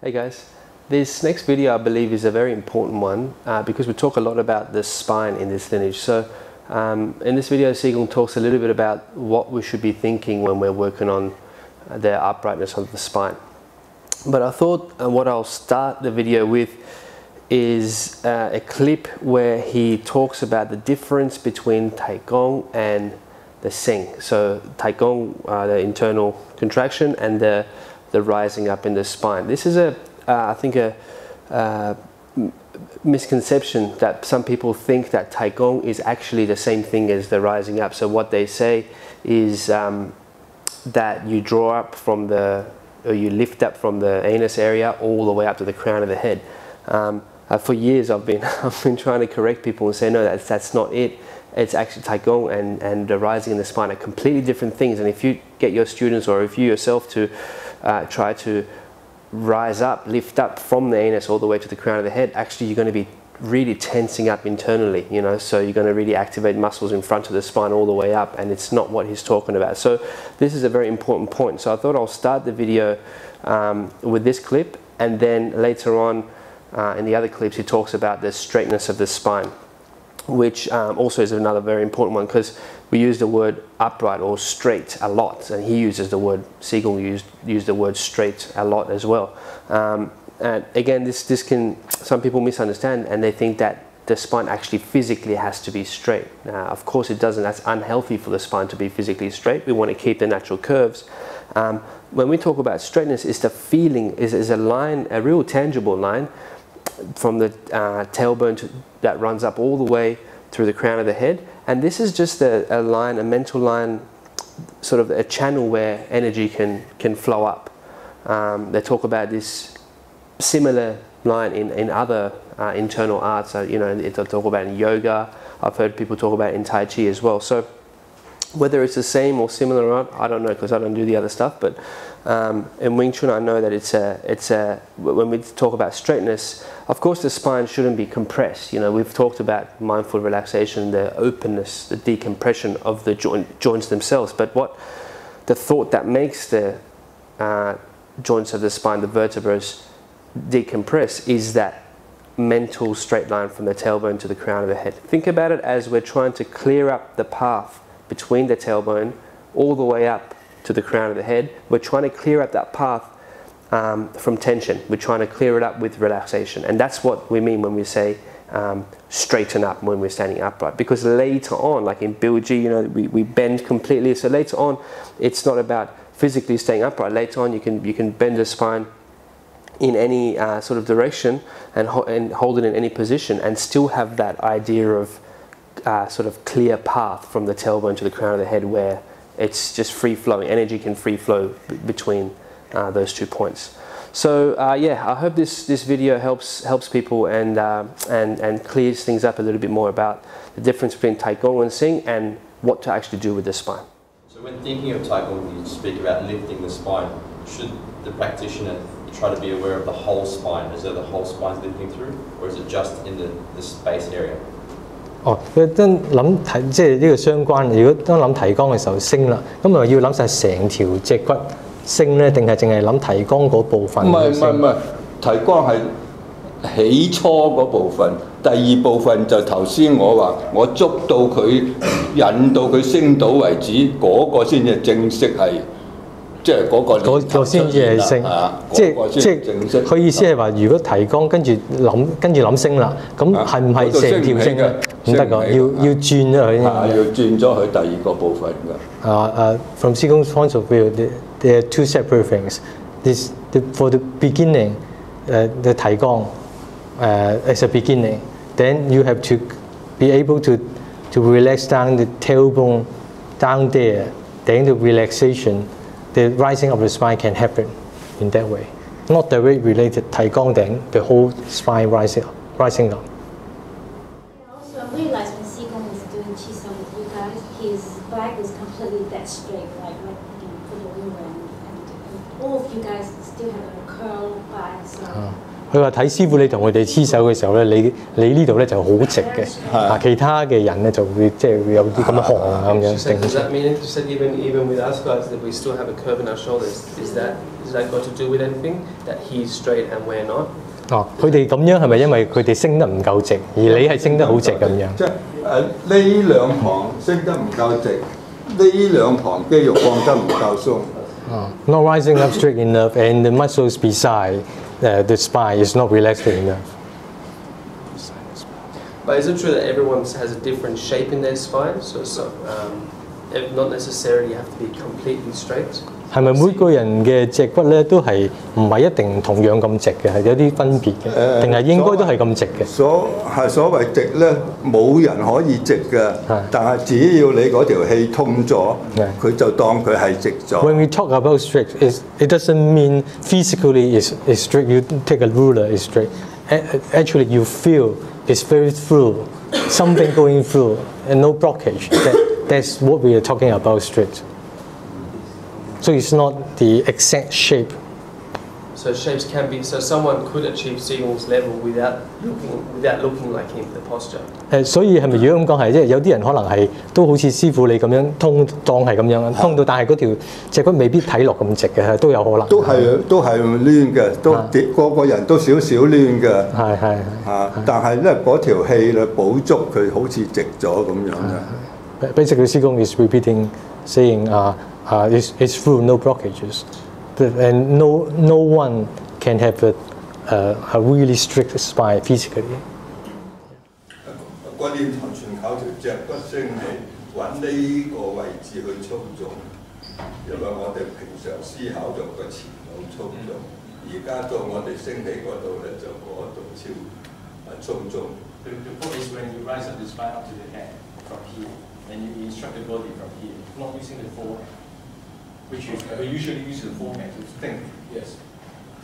Hey guys, this next video I believe is a very important one because we talk a lot about the spine in this lineage. So in this video Sigong talks a little bit about what we should be thinking when we're working on the uprightness of the spine. But I thought what I'll start the video with is a clip where he talks about the difference between Tai Gong and the Seng. So Tai Gong, the internal contraction, and the rising up in the spine. This is a, I think, a misconception that some people think that Tai Gong is actually the same thing as the rising up. So what they say is that you draw up from the, or you lift up from the anus area all the way up to the crown of the head. For years I've been trying to correct people and say, no, that's not it. It's actually Tai Gong and the rising in the spine are completely different things. And if you get your students, or if you yourself, to try to rise up, lift up from the anus all the way to the crown of the head, actually you're going to be really tensing up internally, you know, so you're going to really activate muscles in front of the spine all the way up, and it's not what he's talking about. So this is a very important point. So I thought I'll start the video with this clip, and then later on in the other clips he talks about the straightness of the spine, which also is another very important one, because we use the word upright or straight a lot, and he uses the word, Sigong used the word straight a lot as well. And again, this can, some people misunderstand, and they think that the spine actually physically has to be straight. Of course it doesn't. That's unhealthy for the spine to be physically straight. We want to keep the natural curves. When we talk about straightness, it's the feeling, is a line, a real tangible line, from the tailbone that runs up all the way through the crown of the head. And this is just a line, a mental line, sort of a channel where energy can flow up. They talk about this similar line in other internal arts. So, you know, they'll talk about in yoga. I've heard people talk about in Tai Chi as well. So whether it's the same or similar or not, I don't know, because I don't do the other stuff. But in Wing Chun, I know that it's a when we talk about straightness, of course the spine shouldn't be compressed. You know, we've talked about mindful relaxation, the openness, the decompression of the joints themselves. But what the thought that makes the joints of the spine, the vertebrae, decompress is that mental straight line from the tailbone to the crown of the head. Think about it as we're trying to clear up the path between the tailbone all the way up to the crown of the head. We're trying to clear up that path from tension. We're trying to clear it up with relaxation, and that's what we mean when we say straighten up when we're standing upright. Because later on, like in Biu Ji, you know, we bend completely. So later on, it's not about physically staying upright. Later on, you can bend the spine in any sort of direction and hold it in any position, and still have that idea of sort of clear path from the tailbone to the crown of the head, where it's just free flowing. Energy can free flow between those two points. So yeah, I hope this video helps people and clears things up a little bit more about the difference between Tai Gong and Seng, and what to actually do with the spine. So when thinking of Tai Gong, you speak about lifting the spine. Should the practitioner try to be aware of the whole spine? Is there the whole spine lifting through, or is it just in the space area? 哦，佢當諗睇即係呢個相關。如果當諗提綱嘅時候，升啦，咁咪要諗曬成條脊骨升咧，定係淨係諗提綱嗰部分？唔係，提綱係起初嗰部分，第二部分就頭先我話，我捉到佢，引到佢升到為止，嗰個先至正式係。 即係嗰個先至係升，即係佢意思係話，如果提綱跟住諗升啦，咁係唔係成條升嘅？唔得㗎，要轉咗佢。係要轉咗佢第二個部分㗎。From Sigong's point of view, there are two separate things. For the beginning, the 提綱 is a beginning. Then you have to be able to relax down the tailbone down there. Then the relaxation. The rising of the spine can happen in that way, not directly related Tai Gong, then the whole spine rising up. Also, I realized when Sigong was doing Qisong with you guys, his back was completely that straight, like you know, for the women, and all of you guys still have a curl back, so 佢話睇師傅你同佢哋黐手嘅時候咧，你呢度咧就好直嘅，啊其他嘅人咧就會即係會有啲咁嘅汗啊咁樣。Does that mean you said even with us guys that we still have a curve in our shoulders? Is that got to do with anything that he's straight and we're not? 哦，佢哋咁樣係咪因為佢哋升得唔夠直，而你係升得好直咁樣？即係呢兩行升得唔夠直，呢兩行肌肉放得唔夠鬆。Not rising up straight enough, and the muscles beside. The spine is not relaxing enough. But is it true that everyone has a different shape in their spine? So not necessarily you have to be completely straight. 係咪每個人嘅脊骨咧都係唔係一定同樣咁直嘅？係有啲分別嘅，定係應該都係咁直嘅？所謂直咧，冇人可以直嘅。但係只要你嗰條氣通咗，佢就當佢係直咗。When we talk about straight, it doesn't mean physically is straight. You take a ruler is straight. Actually, you feel it's very through, something going through, and no blockage. That's what we are talking about straight. So it's not the exact shape. So shapes can be. So someone could achieve Sigong's level without looking like him, the posture. 所以係咪如果咁講係，即係有啲人可能係都好似師傅你咁樣通當係咁樣，通到但係嗰條脊骨未必睇落咁直嘅，都有可能。都係攣嘅，都個人都少少攣嘅。係啊，但係咧嗰條氣咧補足佢好似直咗咁樣嘅。Basically, Sigong is repeating saying it's through, no blockages, and no one can have a really strict spine physically. 個練習全靠條脊骨升起，揾呢個位置去操縱，因為我哋平常思考就個前腦操縱，而家到我哋升起嗰度咧就嗰度操縱。The point is when you rise up the spine up to the head from here, and you instruct the body from here, not using the forehead. Which is, we usually use the forehead to think. Yes.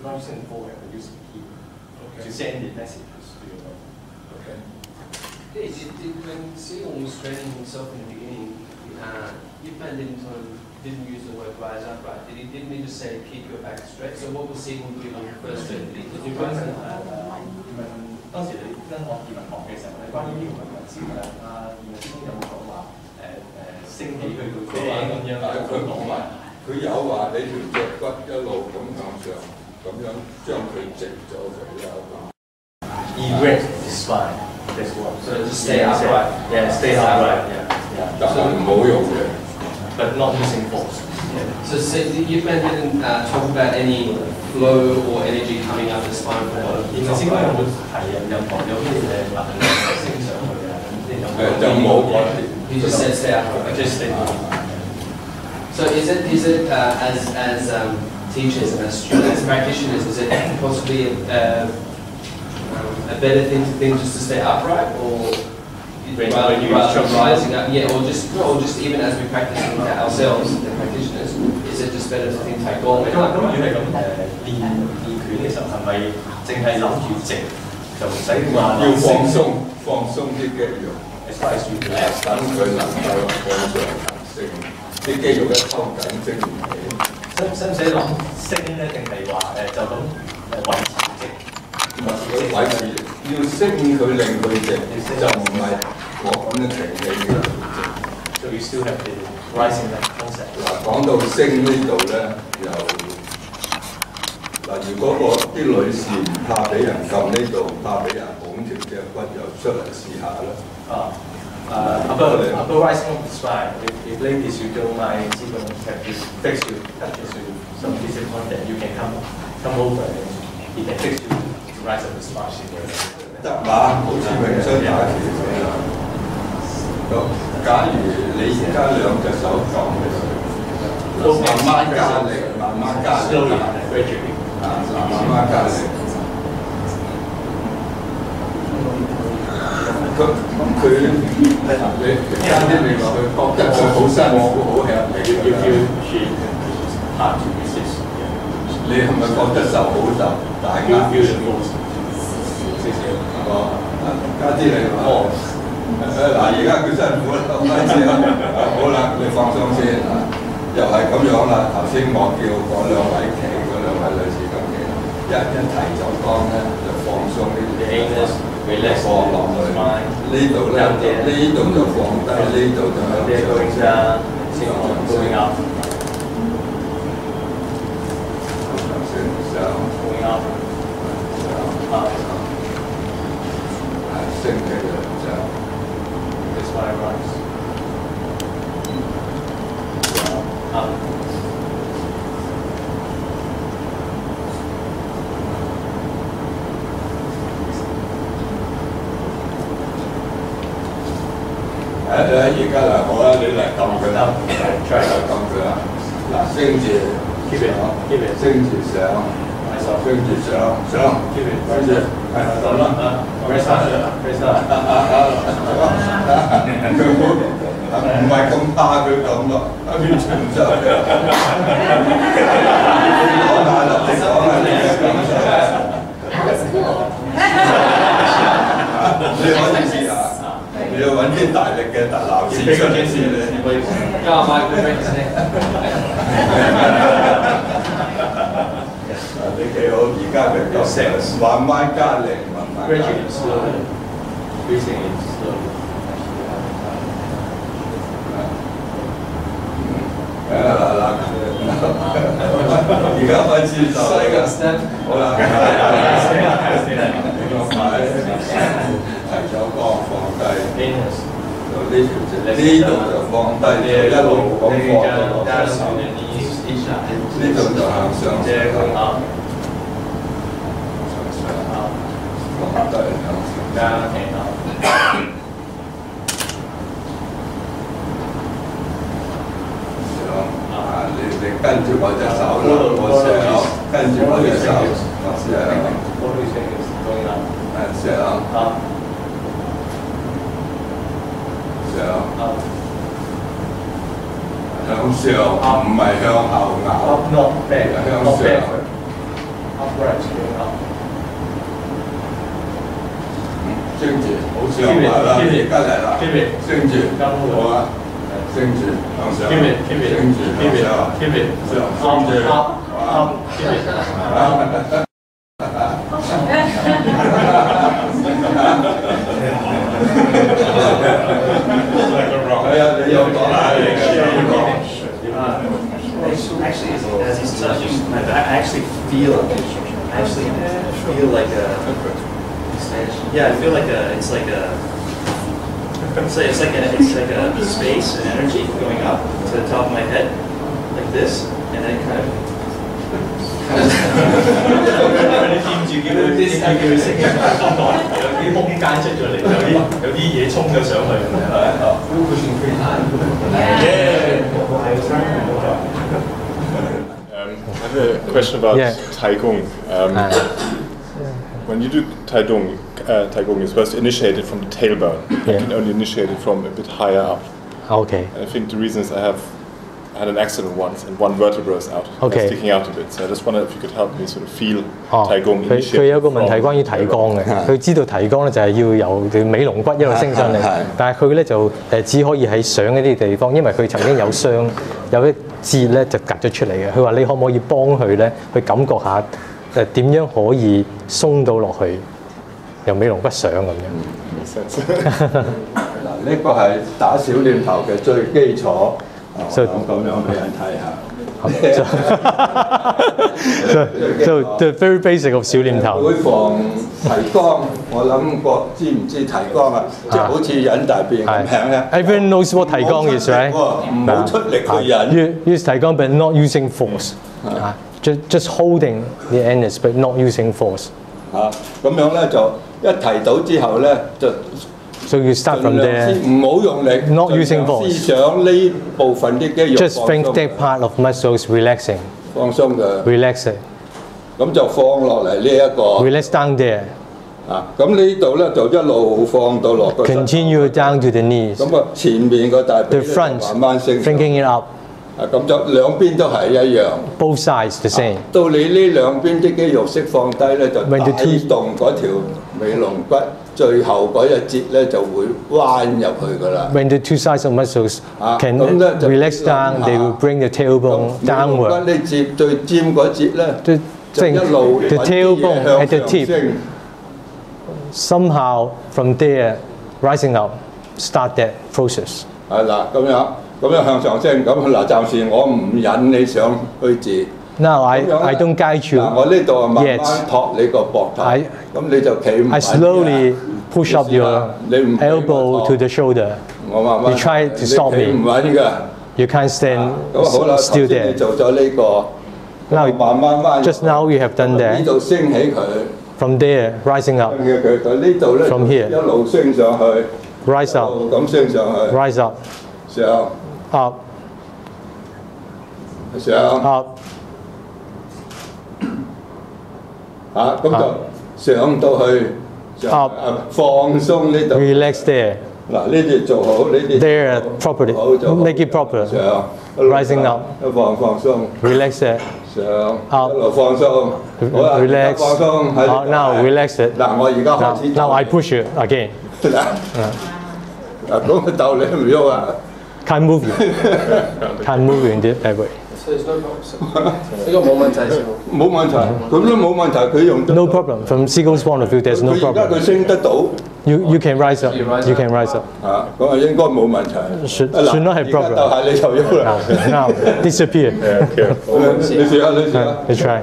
We're not using the forehead, we're using the key. Okay. To send the messages to your body. Okay. When Sigong was training himself in the beginning, you found him didn't use the word rise up, right? Didn't he just say keep your back straight? So what was Sigong doing on the first day? Did you rise up? He said that your leg goes up, erect the spine. That's what. So just stay upright. Yeah, stay upright. Yeah. But not using force. Yeah. So you didn't talk about any flow or energy coming up the spine from bottom. He just said stay upright. Just stay upright. So is it as teachers and as students, practitioners, is it possibly a better thing to think just to stay upright, or rather rising up? Yeah, or just even as we practice ourselves, the practitioners, is it just better to think Tai Gong and upright? 啲肌肉一抽緊，精唔起。使唔使諗升咧？定係話就咁維持直？維持要升佢令佢直，就唔係我咁樣停你嘅。So you still have the rising up concept。嗱，講到升呢度咧，又嗱，如果啲女士唔怕俾人撳呢度，唔怕俾人拱條隻骨，又出嚟試下啦。啊！ About rising up the spine, if ladies you don't mind, you can fix you, touch you, some physical contact, you can come over and he can fix you to rise up the spine. Yeah, then Tai Gong then the form so the anus, relax all along the spine. Lead the form, lead the going down, going up. Going up. I think that's why I rise. Up. You gotta hold it like conquer up. Try to conquer up. Keep it up. Keep it. Seng keep it. Where's it? Press up. Press up. You want to die again, that loud. You can't see it. No, my goodness. I think you got it. You're saying, my darling, my darling. Slowly. Breathing in slowly. You got my teeth out. I got step. I Actually, as he's touching my back, I actually feel like a expansion. Yeah, I feel like a. It's like a space and energy going up to the top of my head, like this, and then kind of you give it this, you give it this. I have a question about Tai Gong. When you do Tai Gong, you're supposed to initiate it from the tailbone. You can only initiate it from a bit higher up. Okay. And I think the reason is I had an accident once, and one vertebra is out, sticking out a bit. So I just wondered if you could help me sort of feel Tai Gong initiate. 佢有個問題關於Tai Gong嘅，佢知道Tai Gong咧就係要由條尾龍骨一路升上嚟，但係佢咧就只可以喺上一啲地方，因為佢曾經有傷有一節咧就趌咗出嚟嘅。佢話你可唔可以幫佢咧去感覺下點樣可以鬆到落去，由尾龍骨上咁樣。嗱，呢個係打小念頭嘅最基礎。 So the very basic of 小念頭。會防提肛，我諗過知唔知提肛啊？即係好似忍大便咁樣咧。Everyone knows what 提肛 is, right？ 唔好出力去忍。Use 提肛 but not using force. Just holding the anus but not using force. 嚇，咁樣咧就一提到之後咧就。 So you start from there, not using force. Just think that part of muscles relaxing. Relax it. Relax down there. Continue down to the knees. The front, thinking it up. Both sides the same. When the two sides of muscles can relax down, they will bring the tailbone downward. The Seng, the tailbone at the tip. Somehow from there, rising up, start that process. Now I don't guide you yet. I slowly push up your elbow to the shoulder. You try to stop me. You can't stand still there. Now, just now you have done that. From there, rising up. From here, rise up. Rise up. Up. Up. Up. Up. Relax there. There, properly. Make it proper. Rising up. Relax there. Up. Relax. Now relax it. Now I push you again. Can't move you. Can't move you in that way. So there's no problem. No problem. From Sigong's point of view, there's no problem. You can rise up. You can rise up. Should not have problem. Now, disappear. Let's try.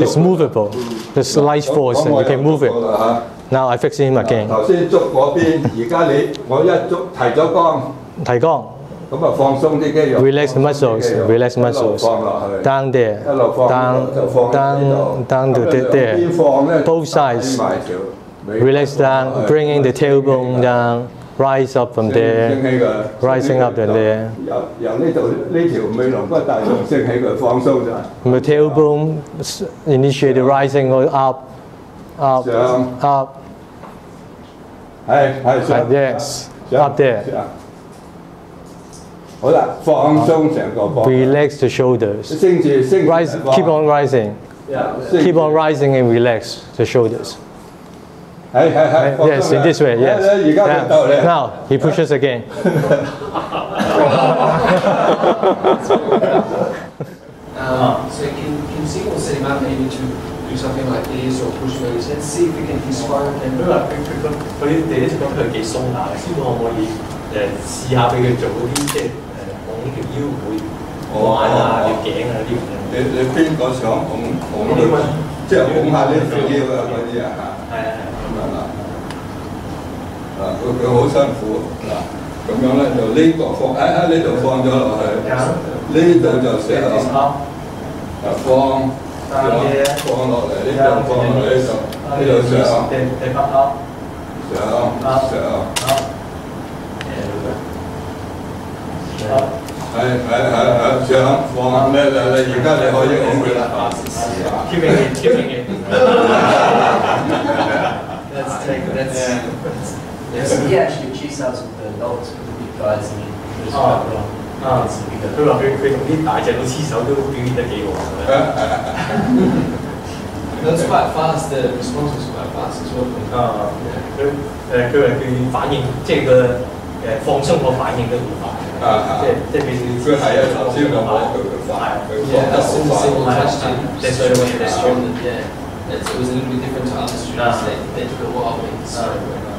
It's movable. There's light force and you can move it. Now I fix him again. Tai Gong. Relax the muscles. Relax muscles. Down there. Down to there. Both sides. Relax down. Bringing the tailbone down. Rise up from there, rising up from there. From the tailbone, initiate the rising up, up, up. Like this, up there. Relax the shoulders. Rise, keep on rising. Keep on rising and relax the shoulders. Yes, in this way, yes. Now, he pushes again. So can Sigong set him up maybe to do something like this or push maybe and see if we can inspire him? He actually cheats us with the notes with the big guys and he was wrong. That's quite fast, the response was quite fast as well. That's the same question. That's why we understood it. It was a little bit different to other students. They took a while.